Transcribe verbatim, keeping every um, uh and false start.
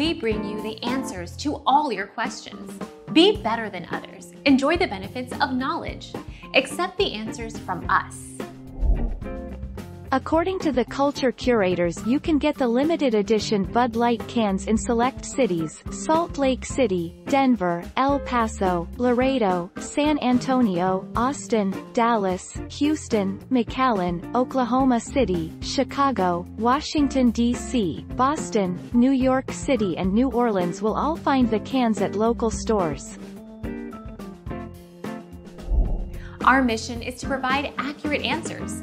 we bring you the answers to all your questions. Be better than others. Enjoy the benefits of knowledge. Accept the answers from us. According to the culture curators, you can get the limited edition Bud Light cans in select cities: Salt Lake City, Denver, El Paso, Laredo, San Antonio, Austin, Dallas, Houston, McAllen, Oklahoma City, Chicago, Washington, D C, Boston, New York City and New Orleans. Will all find the cans at local stores. Our mission is to provide accurate answers.